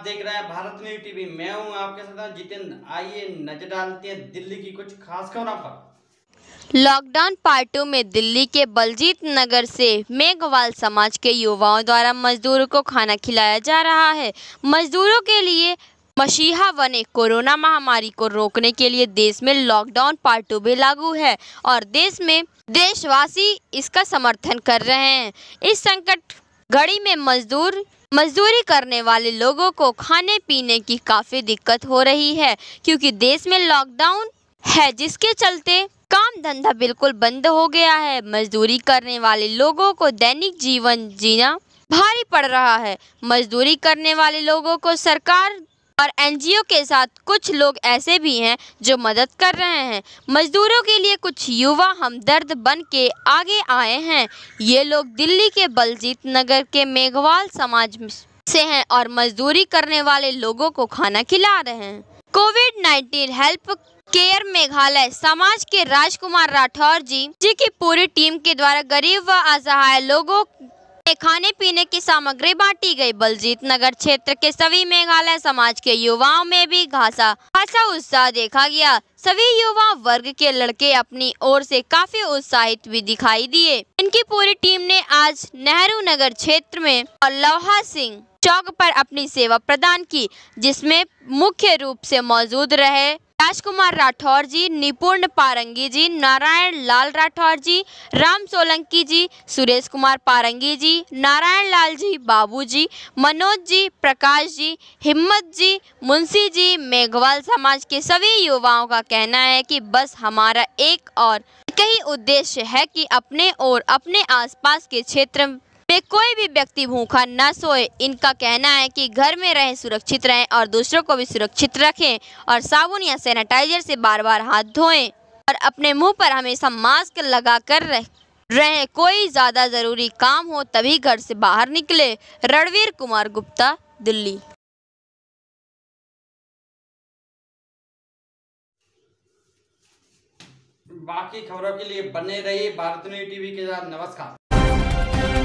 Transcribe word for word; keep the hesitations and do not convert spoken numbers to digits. आप देख रहे हैं भारत न्यूज़ टीवी, मैं हूं आपके साथ जितेंद्र। आइए नजर डालते हैं दिल्ली की कुछ खास खबरों पर। लॉकडाउन पार्टियों में दिल्ली के बलजीत नगर से मेघवाल समाज के युवाओं द्वारा मजदूरों को खाना खिलाया जा रहा है। मजदूरों के लिए मसीहा बने कोरोना महामारी को रोकने के लिए देश में लॉकडाउन पार्ट टू भी लागू है और देश में देशवासी इसका समर्थन कर रहे हैं। इस संकट घड़ी में मजदूर मजदूरी करने वाले लोगों को खाने पीने की काफ़ी दिक्कत हो रही है, क्योंकि देश में लॉकडाउन है जिसके चलते काम धंधा बिल्कुल बंद हो गया है। मजदूरी करने वाले लोगों को दैनिक जीवन जीना भारी पड़ रहा है। मजदूरी करने वाले लोगों को सरकार और एनजीओ के साथ कुछ लोग ऐसे भी हैं जो मदद कर रहे हैं। मजदूरों के लिए कुछ युवा हमदर्द बन के आगे आए हैं। ये लोग दिल्ली के बलजीत नगर के मेघवाल समाज से हैं और मजदूरी करने वाले लोगों को खाना खिला रहे हैं। कोविड उन्नीस हेल्प केयर मेघालय समाज के राजकुमार राठौर जी जी की पूरी टीम के द्वारा गरीब व असहाय लोगों खाने पीने की सामग्री बांटी गई। बलजीत नगर क्षेत्र के सभी मेघालय समाज के युवाओं में भी खासा खासा उत्साह देखा गया। सभी युवा वर्ग के लड़के अपनी ओर से काफी उत्साहित भी दिखाई दिए। इनकी पूरी टीम ने आज नेहरू नगर क्षेत्र में और लोहा सिंह चौक पर अपनी सेवा प्रदान की, जिसमें मुख्य रूप से मौजूद रहे राजकुमार राठौर जी, निपुण पारंगी जी, नारायण लाल राठौर जी, राम सोलंकी जी, सुरेश कुमार पारंगी जी, नारायण लाल जी, बाबू जी, मनोज जी, प्रकाश जी, हिम्मत जी, मुंशी जी। मेघवाल समाज के सभी युवाओं का कहना है कि बस हमारा एक और कई उद्देश्य है कि अपने और अपने आसपास के क्षेत्र में कोई भी व्यक्ति भूखा न सोए। इनका कहना है कि घर में रहें, सुरक्षित रहें और दूसरों को भी सुरक्षित रखें और साबुन या सैनिटाइजर से बार बार हाथ धोएं और अपने मुंह पर हमेशा मास्क लगा कर रहें। कोई ज़्यादा ज़रूरी काम हो तभी घर से बाहर निकले। रणवीर कुमार गुप्ता, दिल्ली। बाकी खबरों के लिए बने रहिए भारत न्यूज़ टीवी के साथ। नमस्कार।